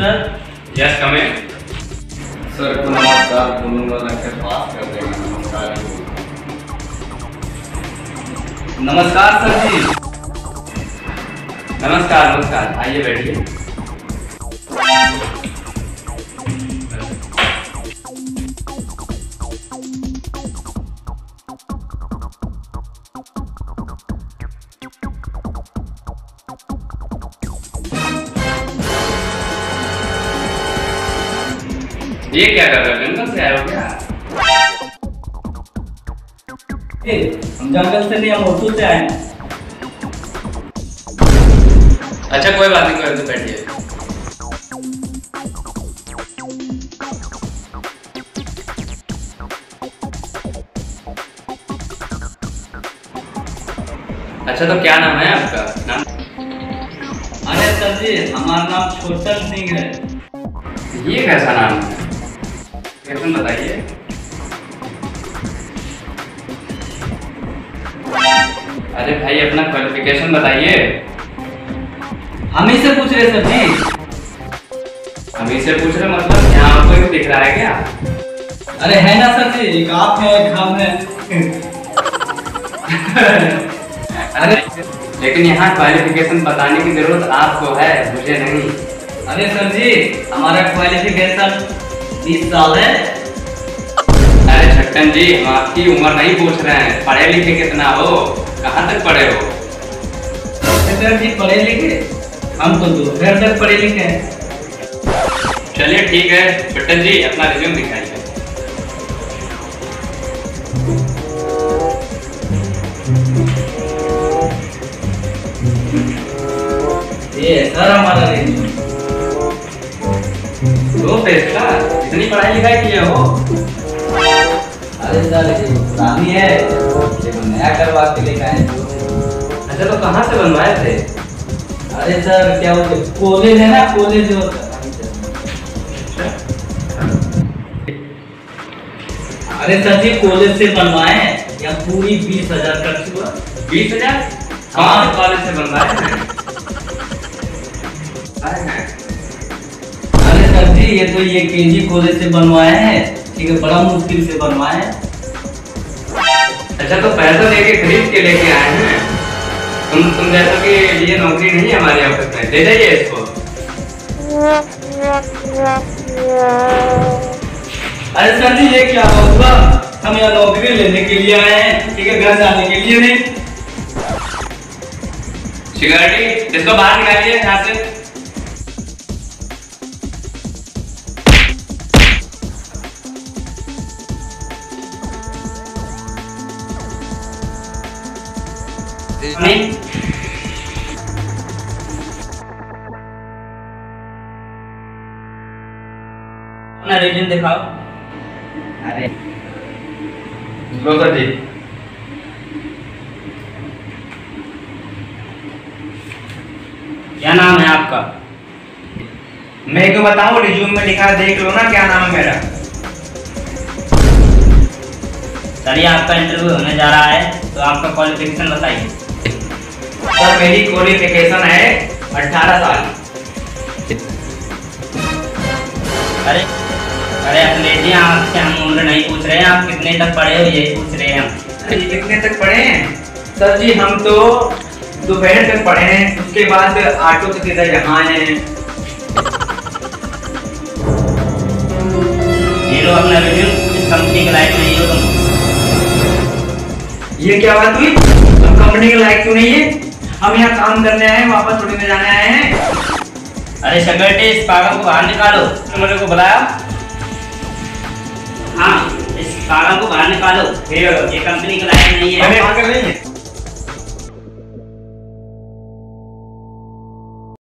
sir. Yes, come in. Sir, नमस्कार बोलूँगा लगे बात कर रहे हैं. नमस्कार. नमस्कार सर जी. नमस्कार नमस्कार. आइए बैठिए. ये क्या कर रहे हो? जंगल से आए हो क्या? हम जंगल से नहीं, हम होटल से आए हैं. अच्छा कोई बात नहीं, कोई बात, बैठिए. अच्छा तो क्या नाम है आपका? नाम? अरे सर जी हमारा नाम छोटन सिंह है. ये कैसा नाम है? बताइए. अरे भाई अपना क्वालिफिकेशन बताइए. हम ही से पूछ रहे सर जी. हम ही से पूछ रहे मतलब यहाँ आपको भी दिख रहा है क्या? अरे है ना सर जी, एक आप है एक हम है. अरे लेकिन यहाँ क्वालिफिकेशन बताने की जरूरत आपको है, मुझे नहीं. अरे सर जी हमारा क्वालिफिकेशन 20 साल है. अरे छट्टन जी हम आपकी उम्र नहीं पूछ रहे हैं, पढ़े लिखे कितना हो, कहाँ तक पढ़े हो? छट्टन जी पढ़े लिखे, हम तो दोपहर तक पढ़े लिखे हैं. चलिए ठीक है छट्टन जी, अपना रिज्यूम दिखाइए. ये सर हमारा रिज्यूम. दो पेज का? इतनी पढ़ाई लिखाई किए हो? अरे सर पुरानी है, नया करवा के लेकर आए. अच्छा तो कहाँ से बनवाए थे? अरे सर क्या बोलते, कॉलेज है ना, कॉलेज हो. अरे सर जी कॉलेज से बनवाए या पूरी 20,000 खर्च हुआ? 20,000 कहाँ कॉलेज से बनवाए थे? ये तो ये केजी कॉलेज से बनवाए हैं. ठीक है, बड़ा मुश्किल से बनवाए हैं. अच्छा तो पैसा लेके खरीद के लेके आए हैं. तुम जैसा कि ये नौकरी नहीं है हमारे ऑफिस में, दे जाइए इसको. अरे सर जी ये क्या हुआ, हम यहाँ नौकरी लेने के लिए आए हैं, ठीक है, घर जाने के लिए नहीं. सिक्योरिटी इसको बाहर निकालिए यहाँ से. नहीं रीजन दिखाओ. अरे लो सर जी. क्या नाम है आपका? मैं क्यों बताऊं, रिज्यूम में लिखा देख लो ना क्या नाम है मेरा. सर ये आपका इंटरव्यू होने जा रहा है तो आपका क्वालिफिकेशन बताइए. सर मेरी क्वालिफिकेशन है 18 साल. अरे अरे लेडी आपसे हम उम्र नहीं पूछ रहे हैं, आप कितने तक पढ़े हो ये पूछ रहे हैं हम. कितने तक पढ़े हैं? सर जी हम तो दोपहर तक पढ़े हैं, उसके बाद ऑटो से सीधा यहाँ आए हैं. ये लो अपना रिव्यू, कंपनी के लायक नहीं हो तुम. ये क्या बात हुई, तुम कंपनी के लायक क्यों नहीं है? हम यहाँ काम करने आए हैं, वापस थोड़ी में जाने आए हैं. अरे सिक्योरिटी इस पागल को बाहर निकालो. तुमने मेरे को बुलाया? हाँ इस पागल को बाहर निकालो, ये कंपनी के लायक नहीं है.